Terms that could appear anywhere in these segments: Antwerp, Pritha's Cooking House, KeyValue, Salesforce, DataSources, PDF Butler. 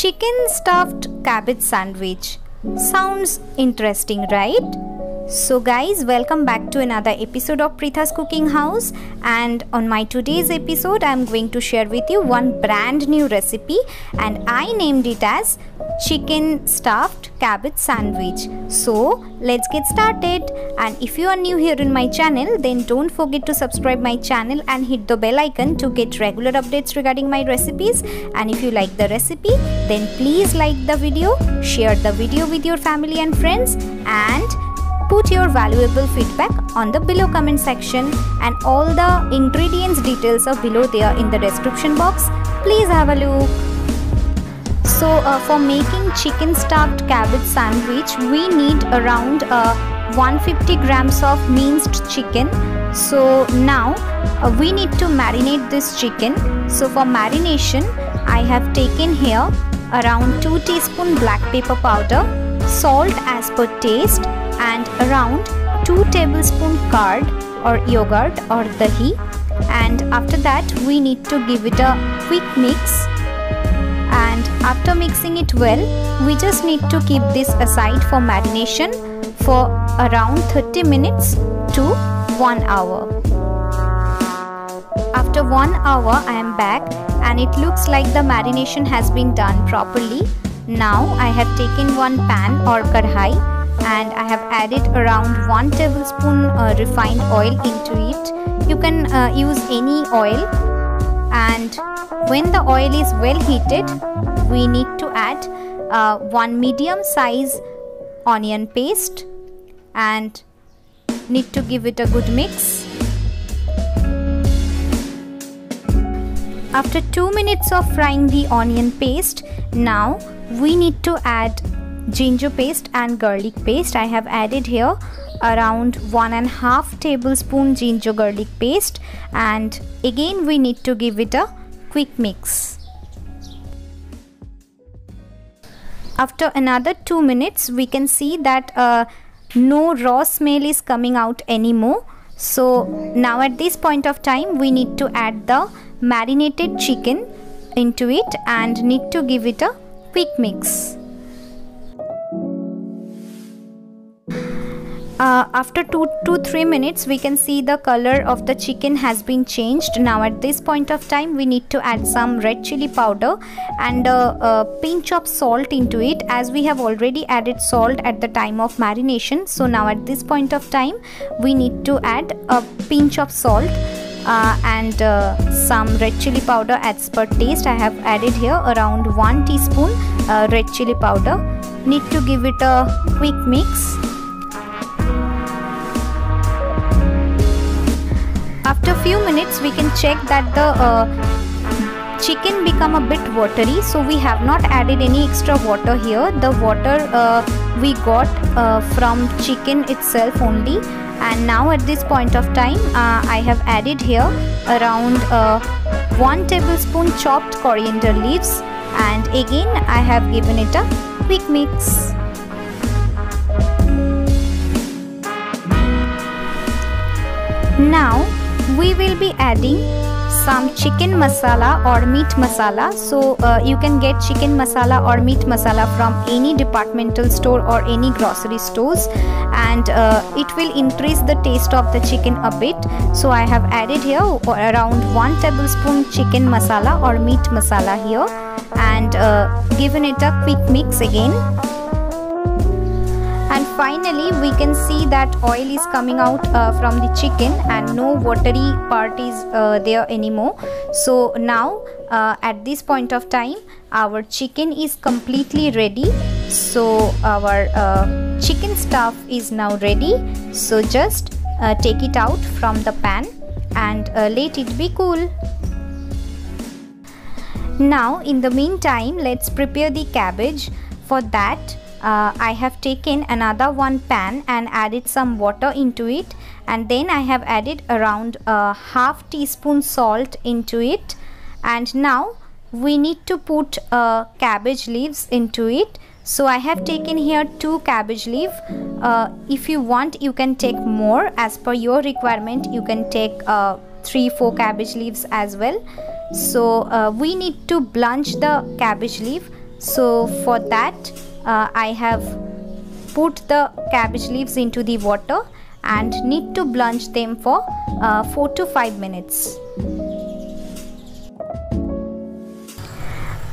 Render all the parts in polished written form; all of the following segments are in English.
Chicken stuffed cabbage sandwich. Sounds interesting, right? So guys, welcome back to another episode of Pritha's Cooking House, and on my today's episode I'm going to share with you one brand new recipe, and I named it as chicken stuffed cabbage sandwich. So let's get started. And if you are new here in my channel, then don't forget to subscribe my channel and hit the bell icon to get regular updates regarding my recipes. And if you like the recipe, then please like the video, share the video with your family and friends, and put your valuable feedback on the below comment section. And all the ingredients details are below there in the description box. Please have a look. So for making chicken stuffed cabbage sandwich, we need around 150 grams of minced chicken. So now we need to marinate this chicken. So for marination, I have taken here around 2 teaspoon black pepper powder, salt as per taste, and around 2 tablespoon curd or yogurt or dahi. And after that we need to give it a quick mix, and after mixing it well, we just need to keep this aside for marination for around 30 minutes to 1 hour. After 1 hour I am back, and it looks like the marination has been done properly. Now I have taken one pan or kadhai, and I have added around 1 tablespoon refined oil into it. You can use any oil. And when the oil is well heated, we need to add one medium size onion paste, and need to give it a good mix. After 2 minutes of frying the onion paste, now we need to add ginger paste and garlic paste. I have added here around 1.5 tablespoon ginger garlic paste, and again we need to give it a quick mix. After another 2 minutes we can see that no raw smell is coming out anymore. So now at this point of time we need to add the marinated chicken into it and need to give it a quick mix. After 2 to 3 minutes we can see the color of the chicken has been changed. Now at this point of time we need to add some red chili powder and a pinch of salt into it, as we have already added salt at the time of marination. So now at this point of time we need to add a pinch of salt and some red chili powder as per taste. I have added here around 1 teaspoon red chili powder. Need to give it a quick mix. After few minutes we can check that the chicken become a bit watery, so we have not added any extra water here. The water we got from chicken itself only. And now at this point of time I have added here around 1 tablespoon chopped coriander leaves, and again I have given it a quick mix. Now we will be adding some chicken masala or meat masala. So you can get chicken masala or meat masala from any departmental store or any grocery stores, and it will increase the taste of the chicken a bit. So I have added here around 1 tablespoon chicken masala or meat masala here, and given it a quick mix again. And finally we can see that oil is coming out from the chicken, and no watery part is there anymore. So now at this point of time our chicken is completely ready. So our chicken stuff is now ready. So just take it out from the pan and let it be cool. Now in the meantime let's prepare the cabbage. For that I have taken another one pan and added some water into it, and then I have added around half teaspoon salt into it. And now we need to put cabbage leaves into it. So I have taken here 2 cabbage leaves. If you want you can take more, as per your requirement you can take 3-4 cabbage leaves as well. So we need to blanch the cabbage leaf So for that I have put the cabbage leaves into the water and need to blanch them for 4 to 5 minutes.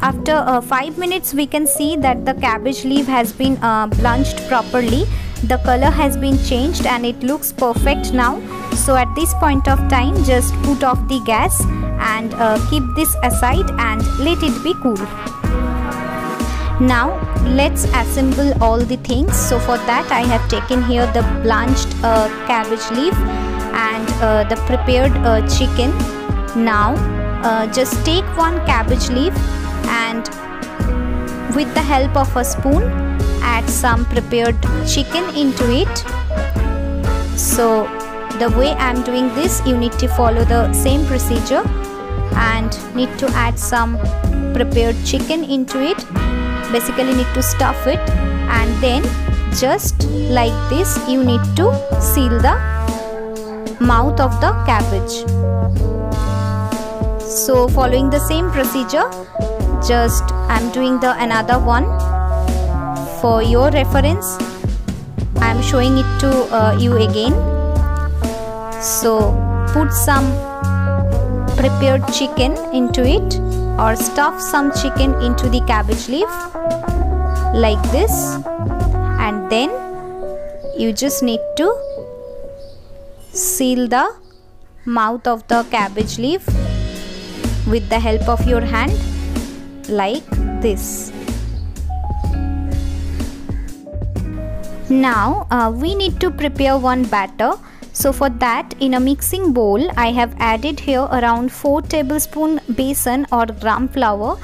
After 5 minutes we can see that the cabbage leaf has been blanched properly. The color has been changed and it looks perfect now. So at this point of time just put off the gas and keep this aside and let it be cool. Now let's assemble all the things. So for that I have taken here the blanched cabbage leaf and the prepared chicken. Now just take one cabbage leaf and with the help of a spoon add some prepared chicken into it. So the way I'm doing this, you need to follow the same procedure and need to add some prepared chicken into it. Basically need to stuff it and then just like this you need to seal the mouth of the cabbage. So following the same procedure, just I'm doing the another one for your reference. I'm showing it to you again. So put some prepared chicken into it or stuff some chicken into the cabbage leaf like this, and then you just need to seal the mouth of the cabbage leaf with the help of your hand like this. Now we need to prepare one batter. So for that, in a mixing bowl I have added here around 4 tablespoon besan or gram flour,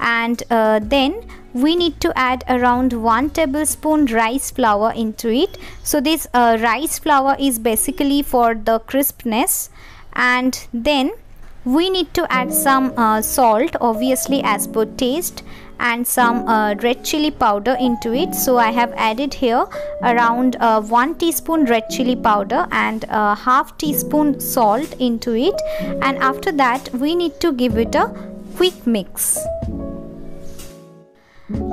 and then we need to add around 1 tablespoon rice flour into it. So this rice flour is basically for the crispness, and then we need to add some salt, obviously as per taste, and some red chili powder into it. So I have added here around 1 teaspoon red chili powder and half teaspoon salt into it, and after that we need to give it a quick mix.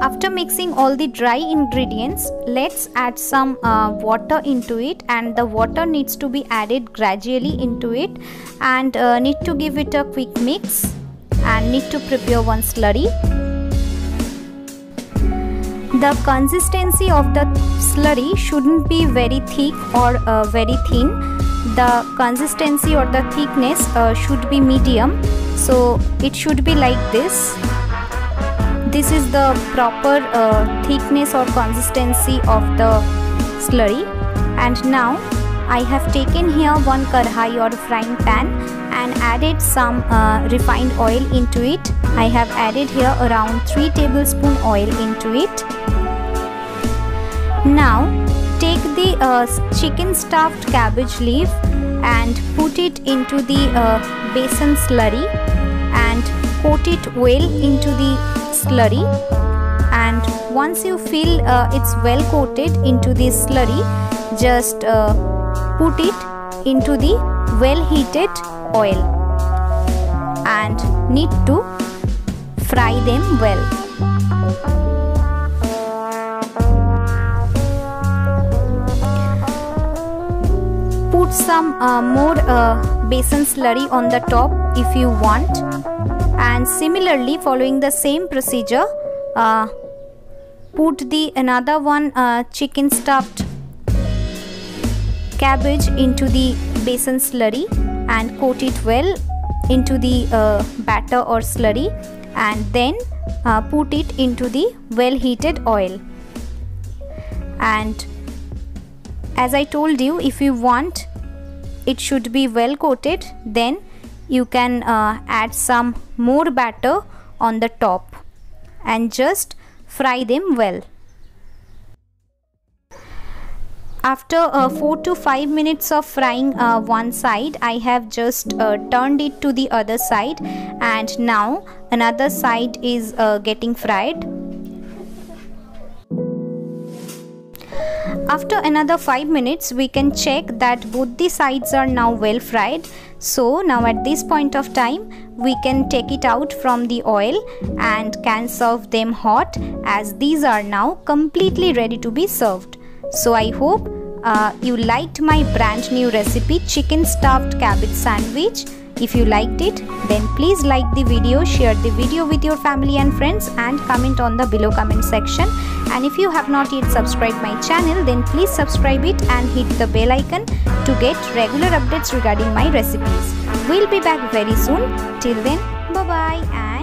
After mixing all the dry ingredients, let's add some water into it, and the water needs to be added gradually into it, and need to give it a quick mix and need to prepare one slurry. The consistency of the slurry shouldn't be very thick or very thin. The consistency or the thickness should be medium. So it should be like this. This is the proper thickness or consistency of the slurry. And now I have taken here one kadhai or frying pan and added some refined oil into it. I have added here around 3 tablespoon oil into it. Now take the chicken stuffed cabbage leaf and put it into the besan slurry and coat it well into the slurry, and once you feel it's well coated into the slurry, just put it into the well heated oil and need to fry them well. Put some more besan slurry on the top if you want, and similarly following the same procedure put the another one chicken stuffed cabbage into the besan slurry and coat it well into the batter or slurry, and then put it into the well heated oil. And as I told you, if you want it should be well coated, then you can add some more batter on the top and just fry them well. After 4 to 5 minutes of frying one side, I have just turned it to the other side, and now another side is getting fried. After another 5 minutes, we can check that both the sides are now well fried. So now at this point of time, we can take it out from the oil and can serve them hot, as these are now completely ready to be served. So I hope you liked my brand new recipe, chicken stuffed cabbage sandwich. If you liked it, then please like the video, share the video with your family and friends, and comment on the below comment section. And if you have not yet subscribed my channel, then please subscribe it and hit the bell icon to get regular updates regarding my recipes. We'll be back very soon. Till then, bye bye.